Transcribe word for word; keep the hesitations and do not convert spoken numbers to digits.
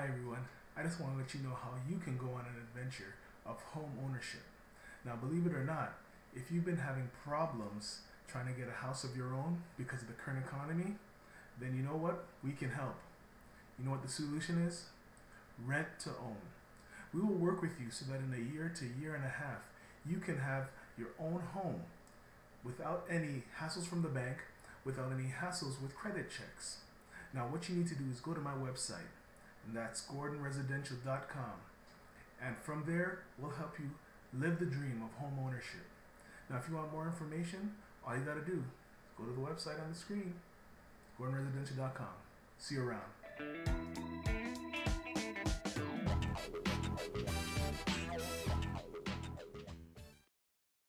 Hi everyone, I just want to let you know how you can go on an adventure of home ownership. Now believe it or not, if you've been having problems trying to get a house of your own because of the current economy, then you know what? We can help. You know what the solution is? Rent to own. We will work with you so that in a year to year and a half, you can have your own home without any hassles from the bank, without any hassles with credit checks. Now what you need to do is go to my website, and that's Gordon Residential dot com. And from there, we'll help you live the dream of home ownership. Now, if you want more information, all you got to do is go to the website on the screen, Gordon Residential dot com. See you around.